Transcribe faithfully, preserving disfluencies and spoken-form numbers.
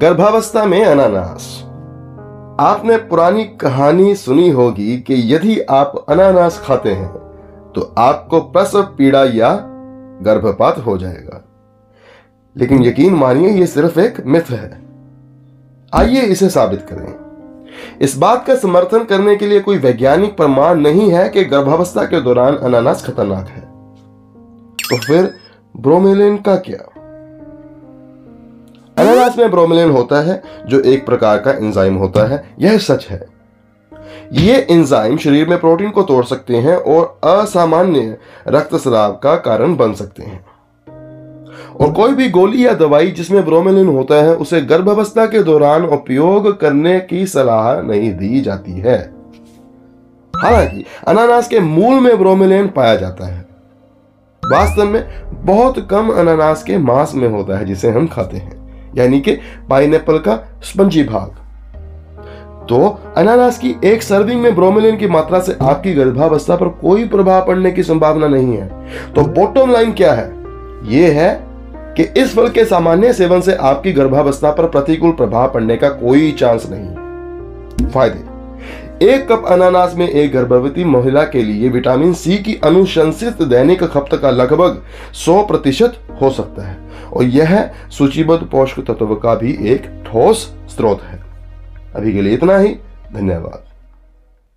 गर्भावस्था में अनानास। आपने पुरानी कहानी सुनी होगी कि यदि आप अनानास खाते हैं तो आपको प्रसव पीड़ा या गर्भपात हो जाएगा, लेकिन यकीन मानिए यह सिर्फ एक मिथ है। आइए इसे साबित करें। इस बात का समर्थन करने के लिए कोई वैज्ञानिक प्रमाण नहीं है कि गर्भावस्था के दौरान अनानास खतरनाक है। तो फिर ब्रोमेलेन का क्या? अनानास में ब्रोमेलेन होता है जो एक प्रकार का एंजाइम होता है। यह सच है। ये एंजाइम शरीर में प्रोटीन को तोड़ सकते हैं और असामान्य रक्तस्राव का कारण बन सकते हैं। और कोई भी गोली या दवाई जिसमें ब्रोमेलिन होता है उसे गर्भावस्था के दौरान उपयोग करने की सलाह नहीं दी जाती है। हालांकि अनानास के मूल में ब्रोमेलिन पाया जाता है। वास्तव में बहुत कम अनानास के मांस में होता है जिसे हम खाते हैं, यानी कि पाइनएप्पल का स्पंजी भाग। तो अनानास की एक सर्विंग में ब्रोमेलिन की मात्रा से आपकी गर्भावस्था पर कोई प्रभाव पड़ने की संभावना नहीं है। तो बॉटम लाइन क्या है? यह है कि इस फल के सामान्य सेवन से आपकी गर्भावस्था पर प्रतिकूल प्रभाव पड़ने का कोई चांस नहीं। फायदे: एक कप अनानास में एक गर्भवती महिला के लिए विटामिन सी की अनुशंसित दैनिक खपत का लगभग सौ प्रतिशत हो सकता है, और यह सूचीबद्ध पोषक तत्व का भी एक ठोस स्रोत है। अभी के लिए इतना ही। धन्यवाद।